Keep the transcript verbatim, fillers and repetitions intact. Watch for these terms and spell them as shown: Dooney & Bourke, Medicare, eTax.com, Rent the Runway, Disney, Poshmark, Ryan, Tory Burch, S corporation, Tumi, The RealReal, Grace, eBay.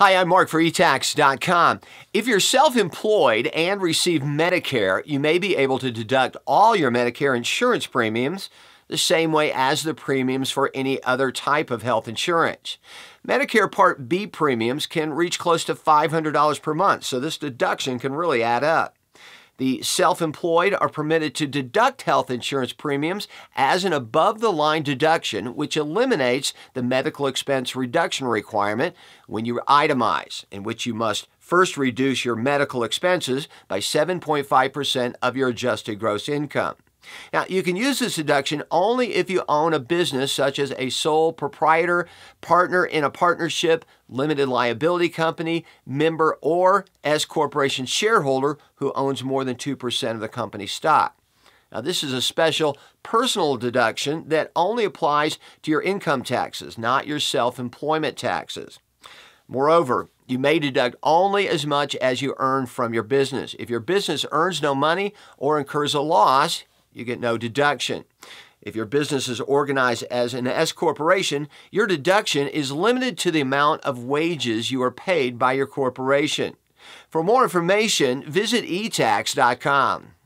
Hi, I'm Mark for e tax dot com. If you're self-employed and receive Medicare, you may be able to deduct all your Medicare insurance premiums the same way as the premiums for any other type of health insurance. Medicare Part B premiums can reach close to five hundred dollars per month, so this deduction can really add up. The self-employed are permitted to deduct health insurance premiums as an above-the-line deduction, which eliminates the medical expense reduction requirement when you itemize, in which you must first reduce your medical expenses by seven point five percent of your adjusted gross income. Now, you can use this deduction only if you own a business such as a sole proprietor, partner in a partnership, limited liability company, member, or S corporation shareholder who owns more than two percent of the company's stock. Now, this is a special personal deduction that only applies to your income taxes, not your self-employment taxes. Moreover, you may deduct only as much as you earn from your business. If your business earns no money or incurs a loss, you get no deduction. If your business is organized as an S corporation, your deduction is limited to the amount of wages you are paid by your corporation. For more information, visit e tax dot com.